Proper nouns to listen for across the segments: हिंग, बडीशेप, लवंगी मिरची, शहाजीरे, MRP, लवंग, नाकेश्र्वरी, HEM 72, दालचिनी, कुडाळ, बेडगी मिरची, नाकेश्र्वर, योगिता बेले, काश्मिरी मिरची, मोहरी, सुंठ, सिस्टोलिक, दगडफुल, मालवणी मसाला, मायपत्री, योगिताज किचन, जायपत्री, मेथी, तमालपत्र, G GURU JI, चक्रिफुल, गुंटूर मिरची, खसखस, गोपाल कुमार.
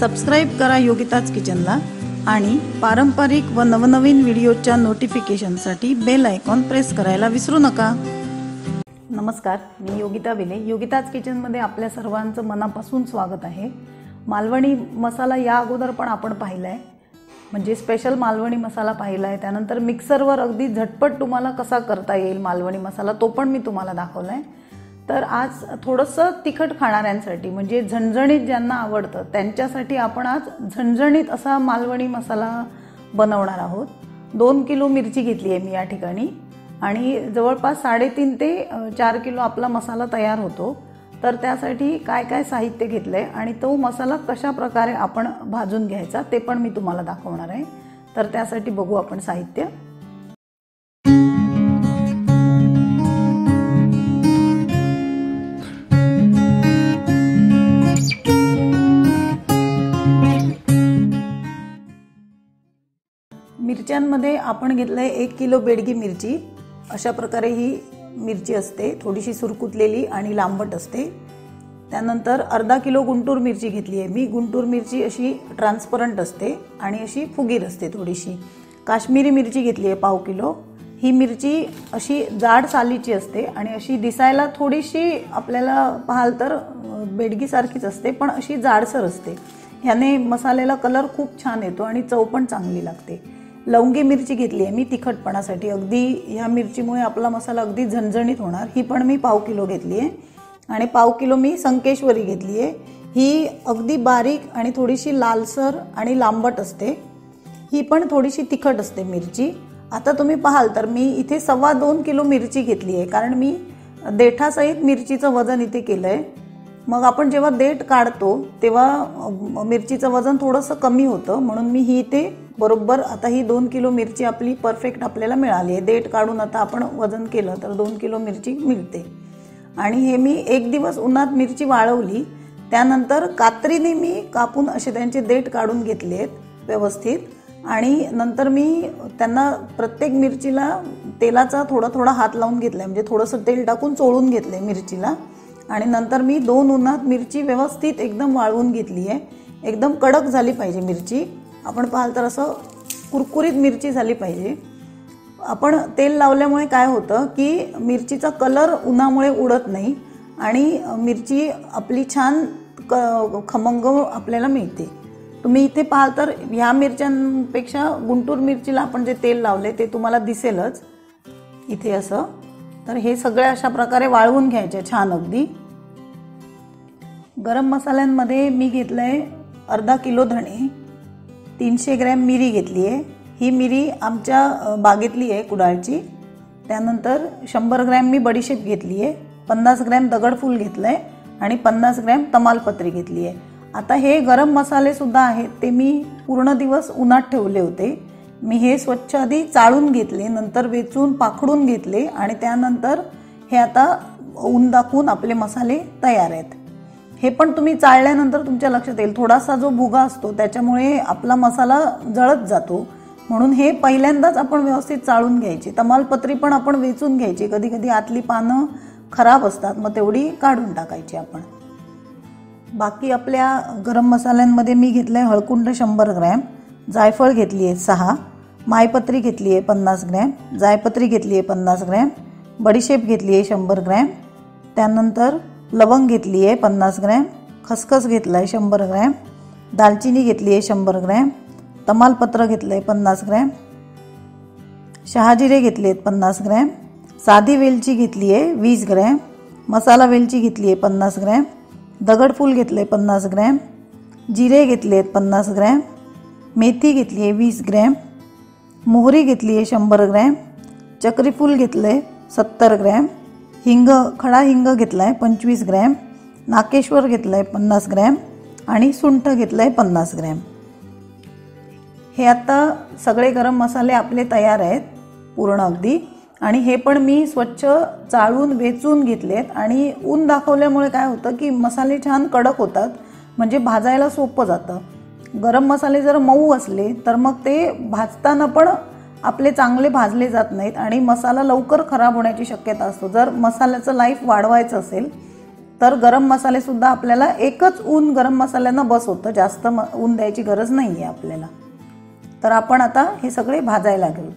Subscribe करा योगिताज किचनला आणि पारंपरिक व नवनवीन व्हिडिओच्या नोटिफिकेशनसाठी बेल आयकॉन प्रेस करायला विसरू नका। नमस्कार, मी योगिता बेले। योगिताज किचनमध्ये आपल्या सर्वांचं मनापासून स्वागत आहे। मालवणी मसाला या अगोदर पण आपण पाहिला आहे, म्हणजे स्पेशल मालवणी मसाला पाहिला आहे। त्यानंतर मिक्सरवर अगदी झटपट तुम्हाला कसा करता येईल मालवणी मसाला तो पण मी तुम्हाला दाखवला आहे। तर आज थोडंसं तिखट खाणाऱ्यांसाठी, म्हणजे झणझणीत ज्यांना आवडतं त्यांच्यासाठी आपण आज झणझणीत असा मालवणी मसाला बनवणार आहोत। 2 किलो मिरची घेतली आहे मी या ठिकाणी आणि जवळपास 3.5 ते 4 किलो आपला मसाला तयार होतो। तर त्यासाठी काय काय साहित्य घेतलं आहे आणि तो मसाला कशा प्रकारे आपण भाजून घ्यायचा ते पण मी तुम्हाला दाखवणार आहे। तर त्यासाठी बघू आपण साहित्य। मिरच्यांमध्ये आपण घेतलं आहे 1 किलो बेडगी मिरची। अशा प्रकारे ही मिरची असते, थोडीशी सुरकुतलेली आणि लांबट असते। त्यानंतर 1/2 किलो गुंटूर मिरची घेतली आहे मी। गुंटूर मिरची अशी ट्रान्सपरंट असते आणि अशी फुगीर असते थोडीशी। काश्मिरी मिरची घेतली आहे 1/4 किलो। ही मिरची अशी जाड सालीची असते आणि अशी दिसायला थोडीशी आपल्याला पाहाल तर बेडगीसारखीच असते, पण अशी जाडसर असते। ह्याने मसाल्याला कलर खूप छान येतो आणि चव पण चांगली लागते। लवंगी मिरची घेतली आहे मी तिखटपणासाठी, अगदी ह्या मिरचीमुळे आपला मसाला अगदी झणझणीत होणार। ही पण मी 1/4 किलो घेतली आहे आणि 1/4 किलो मी नाकेश्र्वरी घेतली आहे। ही अगदी बारीक आणि थोडीशी लालसर आणि लांबट असते, ही पण थोडीशी तिखट असते मिरची। आता तुम्ही पाहाल तर मी इथे 2.25 किलो मिरची घेतली आहे, कारण मी देठासहित मिरचीचं वजन इथे केलं आहे। मग आपण जेव्हा देठ काढतो तेव्हा मिरचीचं वजन थोडंसं कमी होतं, म्हणून मी ही इथे बरोबर आता ही 2 किलो मिरची आपली परफेक्ट आपल्याला मिळाली आहे। देठ काढून आता आपण वजन केलं तर 2 किलो मिरची मिळते। आणि हे मी 1 दिवस उन्हात मिरची वाळवली, त्यानंतर कात्रीने मी कापून असे त्यांचे देठ काढून घेतले आहेत व्यवस्थित। आणि नंतर मी त्यांना प्रत्येक मिरचीला तेलाचा थोडा थोडा हात लावून घेतला, म्हणजे थोडंसं तेल टाकून चोळून घेतलं आहे मिरचीला। आणि नंतर मी 2 उन्हात मिरची व्यवस्थित एकदम वाळवून घेतली आहे। एकदम कडक झाली पाहिजे मिरची, आपण पाहाल तर असं कुरकुरीत मिरची झाली पाहिजे। आपण तेल लावल्यामुळे काय होतं की मिरचीचा कलर उन्हामुळे उडत नाही आणि मिरची आपली छान खमंग आपल्याला मिळते। तुम्ही इथे पाहाल तर ह्या मिरच्यांपेक्षा गुंटूर मिरचीला आपण जे तेल लावले ते तुम्हाला दिसेलच इथे असं। तर हे सगळे अशा प्रकारे वाळवून घ्यायचे छान अगदी। गरम मसाल्यांमध्ये मी घेतलं आहे 1/2 किलो धणे, 300 ग्रॅम मिरी घेतली आहे। ही मिरी आमच्या बागेतली आहे कुडाळची। त्यानंतर 100 ग्रॅम मी बडीशेप घेतली आहे, 50 ग्रॅम दगडफुल घेतलं आहे आणि 50 ग्रॅम तमालपत्री घेतली आहे। आता हे गरम मसालेसुद्धा आहेत, ते मी पूर्ण दिवस उन्हात ठेवले होते। मी हे स्वच्छ आधी चाळून घेतले, नंतर वेचून पाखडून घेतले आणि त्यानंतर हे आता ऊन दाखवून आपले मसाले तयार आहेत। हे पण तुम्ही चाळल्यानंतर तुमच्या लक्षात येईल थोडासा जो भुगा असतो त्याच्यामुळे आपला मसाला जळत जातो, म्हणून हे पहिल्यांदाच आपण व्यवस्थित चाळून घ्यायची। तमालपत्री पण आपण वेचून घ्यायची, कधी कधी आतली पानं खराब असतात, मग तेवढी काढून टाकायची आपण। बाकी आपल्या गरम मसाल्यांमध्ये मी घेतलं आहे हळकुंड 100 ग्रॅम, जायफळ घेतली आहे 6, मायपत्री घेतली आहे 50 ग्रॅम, जायपत्री घेतली आहे 50 ग्रॅम, बडीशेप घेतली आहे 100 ग्रॅम, त्यानंतर लवंग घेतली आहे 50 ग्रॅम, खसखस घेतला आहे 100 ग्रॅम, दालचिनी घेतली आहे 100 ग्रॅम, तमालपत्र घेतलं आहे 50 ग्रॅम, शहाजीरे घेतले आहेत 50 ग्रॅम, साधी वेलची घेतली आहे 20 ग्रॅम, मसाला वेलची घेतली आहे 50 ग्रॅम, दगडफूल घेतलं आहे 50 ग्रॅम, जिरे घेतले आहेत 50 ग्रॅम, मेथी घेतली आहे 20 ग्रॅम, मोहरी घेतली आहे 100 ग्रॅम, चक्रिफुल घेतलं आहे 70 ग्रॅम, हिंग खडा हिंग घेतला आहे 25 ग्रॅम, नाकेश्र्वर घेतला आहे 50 ग्रॅम आणि सुंठ घेतलं आहे 50 ग्रॅम। हे आता सगळे गरम मसाले आपले तयार आहेत पूर्ण अगदी, आणि हे पण मी स्वच्छ चाळून वेचून घेतले आहेत। आणि ऊन दाखवल्यामुळे काय होतं की मसाले छान कडक होतात, म्हणजे भाजायला सोपं जातं। गरम मसाले जर मऊ असले तर मग ते भाजताना पण आपले चांगले भाजले जात नाहीत आणि मसाला लवकर खराब होण्याची शक्यता असतो। जर मसाल्याचं लाईफ वाढवायचं असेल तर गरम मसाले सुद्धा आपल्याला एकच ऊन गरम मसाल्यांना बस होतं, जास्त ऊन द्यायची गरज नाही आहे आपल्याला। तर आपण आता हे सगळे भाजायला घेऊ।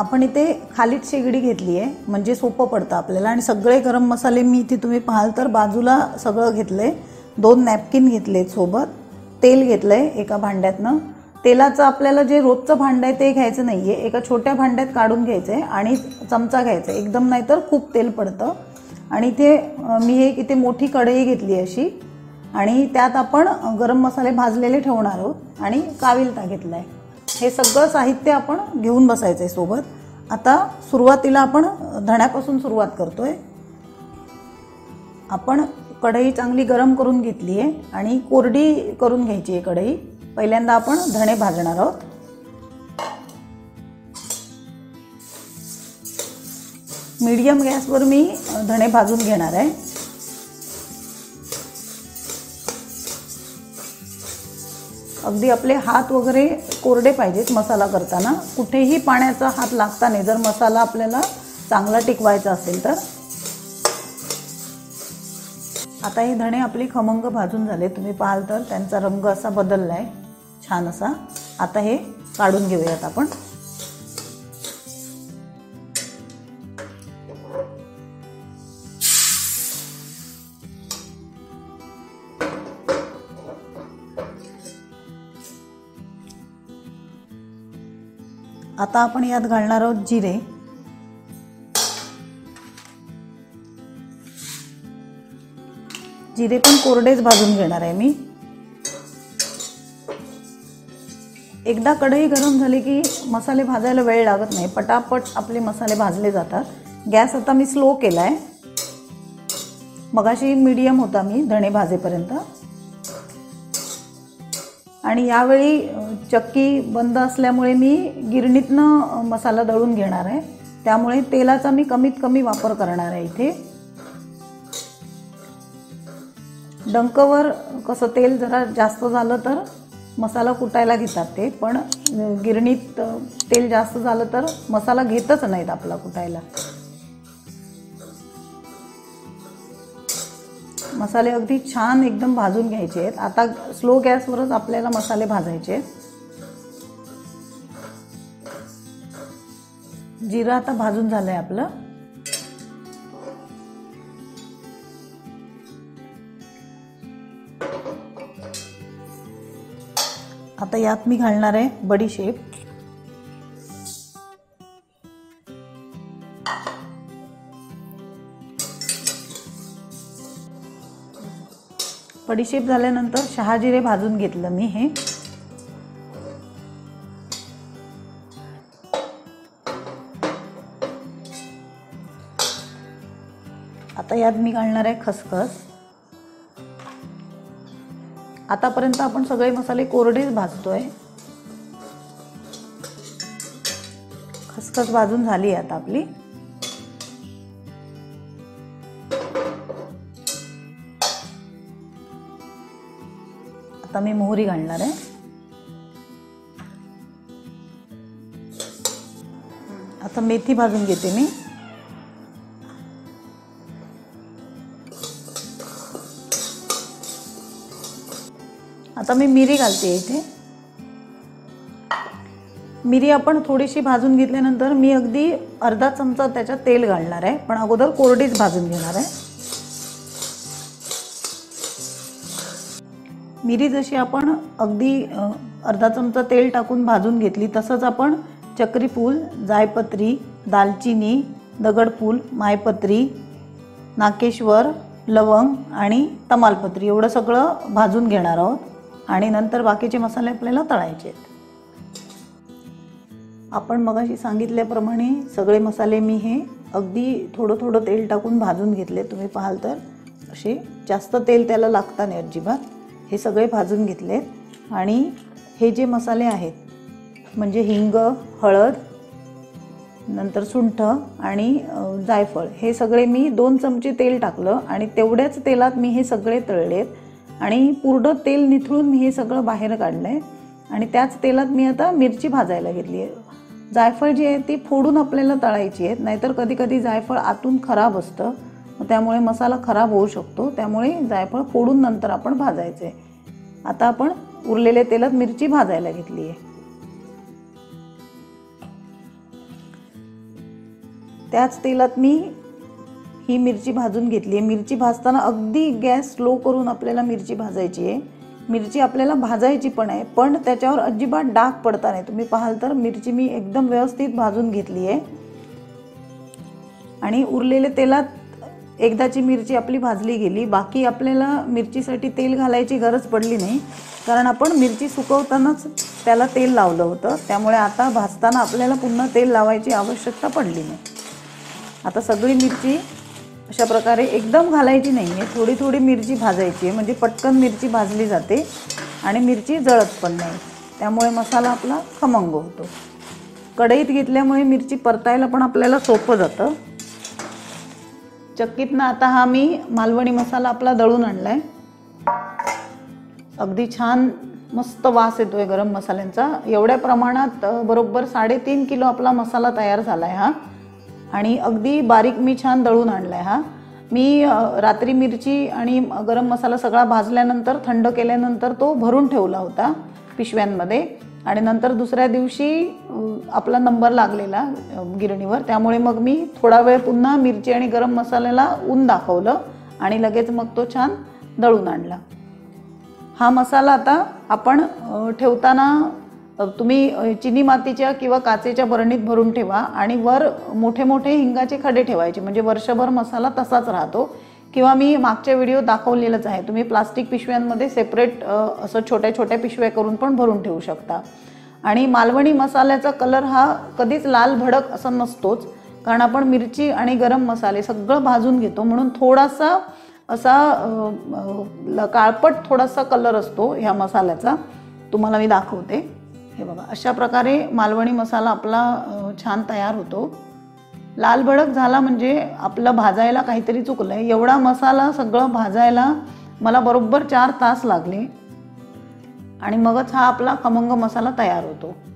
आपण इथे खालीच शेगडी घेतली आहे म्हणजे सोपं पडतं आपल्याला। आणि सगळे गरम मसाले मी इथे तुम्ही पाहाल तर बाजूला सगळं घेतलंय, दोन नॅपकिन घेतले सोबत, तेल घेतलंय एका भांड्यातनं। तेलाचं आपल्याला जे रोजचं भांडं आहे ते घ्यायचं नाहीये, एका छोट्या भांड्यात काढून घ्यायचं आहे आणि चमचा घ्यायचा एकदम, नाहीतर खूप तेल पडतं। आणि इथे मी एक इथे मोठी कढई घेतली अशी आणि त्यात आपण गरम मसाले भाजलेले ठेवणार आहोत आणि काविलता घेतला आहे। हे सगळं साहित्य आपण घेऊन बसायचं आहे सोबत। आता सुरुवातीला आपण धण्यापासून सुरुवात करतोय। आपण कढई चांगली गरम करून घेतली आहे आणि कोरडी करून घ्यायची आहे कढई। पहिल्यांदा आपण धणे भाजणार आहोत। मीडियम गॅसवर मी धणे भाजून घेणार आहे। अगदी आपले हात वगैरे कोरडे पाहिजेत मसाला करताना, कुठेही पाण्याचा हात लागता नाही जर मसाला आपल्याला चांगला टिकवायचा असेल तर। आता हे धणे आपले खमंग भाजून झाले, तुम्ही पाहाल तर त्यांचा रंग असा बदलला आहे छान असा। आता हे काढून घेऊयात आपण। आता आपण यात घालणार आहोत जिरे, जिरे पण कोरडेच भाजून घेणार आहे मी। एकदा कढई गरम झाली की मसाले भाजायला वेळ लागत नाही, पटापट आपले मसाले भाजले जातात। गॅस आता मी स्लो केला आहे, मगाशी मीडियम होता मी धणे भाजेपर्यंत। आणि यावेळी चक्की बंद असल्यामुळे मी गिरणीतनं मसाला दळून घेणार आहे, त्यामुळे तेलाचा मी कमीत कमी वापर करणार आहे। इथे डंकवर कसं तेल जरा जास्त झालं तर मसाला कुटायला घेतात ते, पण गिरणीत तेल जास्त झालं तर मसाला घेतच नाहीत आपला कुटायला। मसाले अगदी छान एकदम भाजून घ्यायचे आहेत। आता स्लो गॅसवरच आपल्याला मसाले भाजायचे आहेत। जिरा आता भाजून झालं आहे आपलं। आता यात मी घालणार आहे बडीशेप, बडीशेप झाल्यानंतर शहाजीरे भाजून घेतलं मी हे। आता यात मी घालणार आहे खसखस। आतापर्यंत आपण सगळे मसाले कोरडेच भाजतोय। खसखस भाजून झाली आहे आता आपली। आता मी मोहरी घालणार आहे। आता मेथी भाजून घेते मी। आता मी मिरी घालते इथे। मिरी आपण थोडीशी भाजून घेतल्यानंतर मी अगदी अर्धा चमचा त्याच्यात तेल घालणार आहे, पण अगोदर कोरडीच भाजून घेणार आहे। मिरी जशी आपण अगदी अर्धा चमचा तेल टाकून भाजून घेतली तसंच आपण चक्रिफुल, जायपत्री, दालचिनी, दगडफुल, मायपत्री, नाकेश्र्वर, लवंग आणि तमालपत्र एवढं सगळं भाजून घेणार आहोत। आणि नंतर बाकीचे मसाले आपल्याला तळायचे आहेत। आपण मगाशी सांगितल्याप्रमाणे सगळे मसाले मी हे अगदी थोडं थोडं तेल टाकून भाजून घेतले, तुम्ही पाहाल तर असे जास्त तेल त्याला लागतं नाही अजिबात। हे सगळे भाजून घेतलेत आणि हे जे मसाले आहेत म्हणजे हिंग, हळद, नंतर सुंठ आणि जायफळ हे सगळे मी 2 चमचे तेल टाकलं आणि तेवढ्याच तेलात मी हे सगळे तळलेत आणि पूर्ण तेल निथळून मी हे सगळं बाहेर काढलं आहे। आणि त्याच तेलात मी आता मिरची भाजायला घेतली आहे। जायफळ जी आहे ती फोडून आपल्याला तळायची आहेत, नाहीतर कधीकधी जायफळ आतून खराब असतं त्यामुळे मसाला खराब होऊ शकतो, त्यामुळे जायफळ फोडून नंतर आपण भाजायचं आहे। आता आपण उरलेले तेलात मिरची भाजायला घेतली आहे। त्याच तेलात मी ही मिरची भाजून घेतली आहे। मिरची भाजताना अगदी गॅस स्लो करून आपल्याला मिरची भाजायची आहे। मिरची आपल्याला भाजायची पण आहे, पण त्याच्यावर अजिबात डाग पडता नाही। तुम्ही पाहाल तर मिरची मी एकदम व्यवस्थित भाजून घेतली आहे। आणि उरलेले तेलात एकदाची मिरची आपली भाजली गेली, बाकी आपल्याला मिरचीसाठी तेल घालायची गरज पडली नाही, कारण आपण मिरची सुकवतानाच त्याला तेल लावलं होतं, त्यामुळे आता भाजताना आपल्याला पुन्हा तेल लावायची आवश्यकता पडली नाही। आता सगळी मिरची अशा प्रकारे एकदम घालायची नाही आहे, थोडी थोडी मिरची भाजायची आहे, म्हणजे पटकन मिरची भाजली जाते आणि मिरची जळत पण नाही, त्यामुळे मसाला आपला खमंग होतो। कढईत घेतल्यामुळे मिरची परतायला पण आपल्याला सोपं जातं। चक्कीतनं आता हा मी मालवणी मसाला आपला दळून आणला आहे। अगदी छान मस्त वास येतो आहे गरम मसाल्यांचा। एवढ्या प्रमाणात बरोबर 3.5 किलो आपला मसाला तयार झाला आहे हा, आणि अगदी बारीक मी छान दळून आणला आहे हा। मी रात्री मिरची आणि गरम मसाला सगळा भाजल्यानंतर थंड केल्यानंतर तो भरून ठेवला होता पिशव्यांमध्ये, आणि नंतर दुसऱ्या दिवशी आपला नंबर लागलेला गिरणीवर, त्यामुळे मग मी थोडा वेळ पुन्हा मिरची आणि गरम मसाल्याला ऊन दाखवलं आणि लगेच मग तो छान दळून आणला हा मसाला। आता आपण ठेवताना तुम्ही चिनी मातीच्या किंवा काचेच्या बरणीत भरून ठेवा, आणि वर मोठे मोठे हिंगाचे खडे ठेवायचे, म्हणजे वर्षभर मसाला तसाच राहतो। किंवा मी मागच्या व्हिडिओ दाखवलेलंच आहे, तुम्ही प्लास्टिक पिशव्यांमध्ये सेपरेट असं छोट्या छोट्या पिशव्या करून पण भरून ठेवू शकता। आणि मालवणी मसाल्याचा कलर हा कधीच लाल भडक असा नसतोच, कारण आपण मिरची आणि गरम मसाले सगळं भाजून घेतो, म्हणून थोडासा असा काळपट थोडासा कलर असतो ह्या मसाल्याचा। तुम्हाला मी दाखवते, हे बघा अशा प्रकारे मालवणी मसाला आपला छान तयार होतो। लाल भडक झाला म्हणजे आपलं भाजायला काहीतरी चुकलं आहे। एवढा मसाला सगळं भाजायला मला बरोबर 4 तास लागले, आणि मगच हा आपला खमंग मसाला तयार होतो।